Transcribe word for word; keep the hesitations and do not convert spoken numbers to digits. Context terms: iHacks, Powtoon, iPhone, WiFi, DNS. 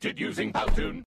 created using Powtoon.